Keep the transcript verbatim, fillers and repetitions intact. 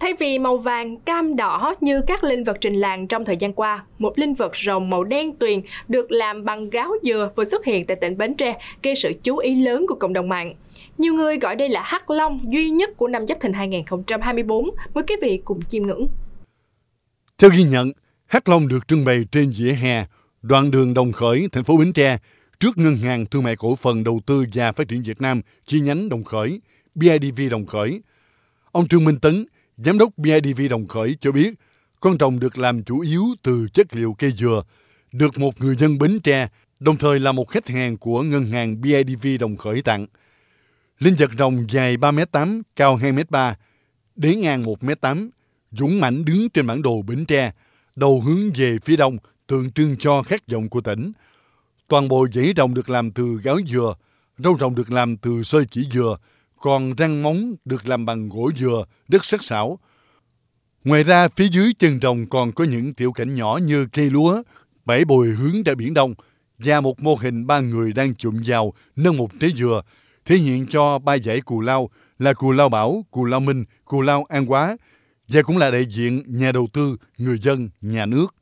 Thay vì màu vàng, cam, đỏ như các linh vật trình làng trong thời gian qua, một linh vật rồng màu đen tuyền được làm bằng gáo dừa vừa xuất hiện tại tỉnh Bến Tre gây sự chú ý lớn của cộng đồng mạng. Nhiều người gọi đây là Hắc Long duy nhất của năm Giáp Thìn hai nghìn không trăm hai mươi tư. Mời quý vị cùng chiêm ngưỡng. Theo ghi nhận, Hắc Long được trưng bày trên vỉa hè, đoạn đường Đồng Khởi, thành phố Bến Tre, trước Ngân hàng Thương mại Cổ phần Đầu tư và Phát triển Việt Nam chi nhánh Đồng Khởi, bê i đê vê Đồng Khởi. Ông Trương Minh Tấn, Giám đốc bê i đê vê Đồng Khởi cho biết, con rồng được làm chủ yếu từ chất liệu cây dừa, được một người dân Bến Tre, đồng thời là một khách hàng của Ngân hàng bê i đê vê Đồng Khởi tặng. Linh vật rồng dài ba mét tám, cao hai mét ba, đế ngang một mét tám, dũng mãnh đứng trên bản đồ Bến Tre, đầu hướng về phía đông, tượng trưng cho khát vọng của tỉnh. Toàn bộ dãy rồng được làm từ gáo dừa, râu rồng được làm từ sợi chỉ dừa, còn răng móng được làm bằng gỗ dừa, rất sắc sảo. Ngoài ra, phía dưới chân rồng còn có những tiểu cảnh nhỏ như cây lúa, bãi bồi hướng ra biển đông và một mô hình ba người đang chụm vào nâng một trái dừa, thể hiện cho ba dãy Cù Lao là Cù Lao Bảo, Cù Lao Minh, Cù Lao An Quá và cũng là đại diện nhà đầu tư, người dân, nhà nước.